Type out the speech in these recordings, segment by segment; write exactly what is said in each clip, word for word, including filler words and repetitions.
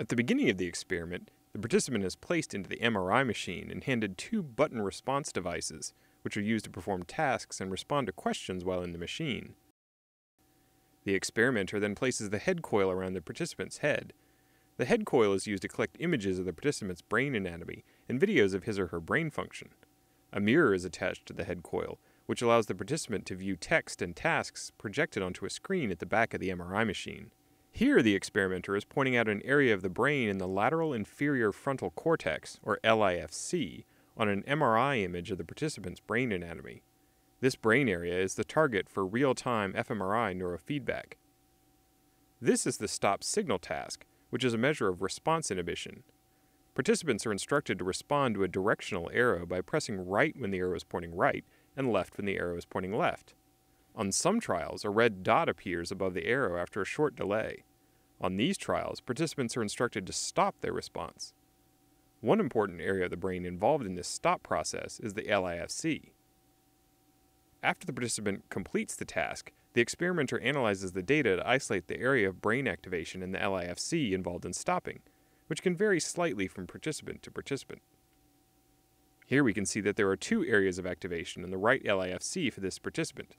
At the beginning of the experiment, the participant is placed into the M R I machine and handed two button response devices, which are used to perform tasks and respond to questions while in the machine. The experimenter then places the head coil around the participant's head. The head coil is used to collect images of the participant's brain anatomy and videos of his or her brain function. A mirror is attached to the head coil, which allows the participant to view text and tasks projected onto a screen at the back of the M R I machine. Here, the experimenter is pointing out an area of the brain in the lateral inferior frontal cortex, or L I F C, on an M R I image of the participant's brain anatomy. This brain area is the target for real-time f M R I neurofeedback. This is the stop signal task, which is a measure of response inhibition. Participants are instructed to respond to a directional arrow by pressing right when the arrow is pointing right and left when the arrow is pointing left. On some trials, a red dot appears above the arrow after a short delay. On these trials, participants are instructed to stop their response. One important area of the brain involved in this stop process is the L I F C. After the participant completes the task, the experimenter analyzes the data to isolate the area of brain activation in the L I F C involved in stopping, which can vary slightly from participant to participant. Here we can see that there are two areas of activation in the right L I F C for this participant.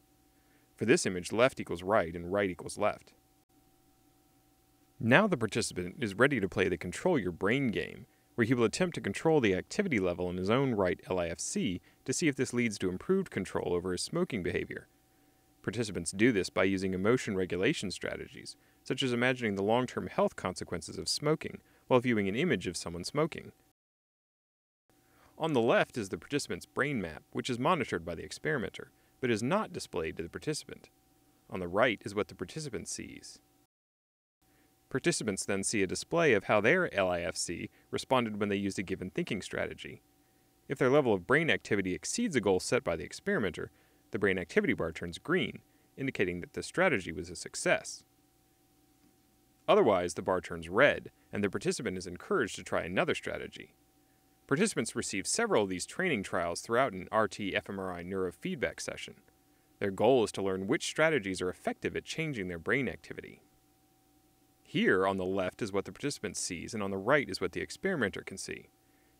For this image, left equals right and right equals left. Now the participant is ready to play the Control Your Brain game, where he will attempt to control the activity level in his own right L I F C to see if this leads to improved control over his smoking behavior. Participants do this by using emotion regulation strategies, such as imagining the long-term health consequences of smoking while viewing an image of someone smoking. On the left is the participant's brain map, which is monitored by the experimenter, but is not displayed to the participant. On the right is what the participant sees. Participants then see a display of how their L I F C responded when they used a given thinking strategy. If their level of brain activity exceeds a goal set by the experimenter, the brain activity bar turns green, indicating that the strategy was a success. Otherwise, the bar turns red, and the participant is encouraged to try another strategy. Participants receive several of these training trials throughout an R T f M R I neurofeedback session. Their goal is to learn which strategies are effective at changing their brain activity. Here, on the left is what the participant sees, and on the right is what the experimenter can see.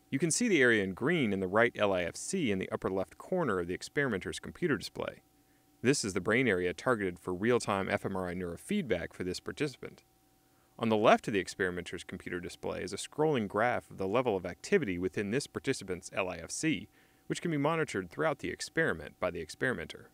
You can see the area in green in the right L I F C in the upper left corner of the experimenter's computer display. This is the brain area targeted for real-time f M R I neurofeedback for this participant. On the left of the experimenter's computer display is a scrolling graph of the level of activity within this participant's L I F C, which can be monitored throughout the experiment by the experimenter.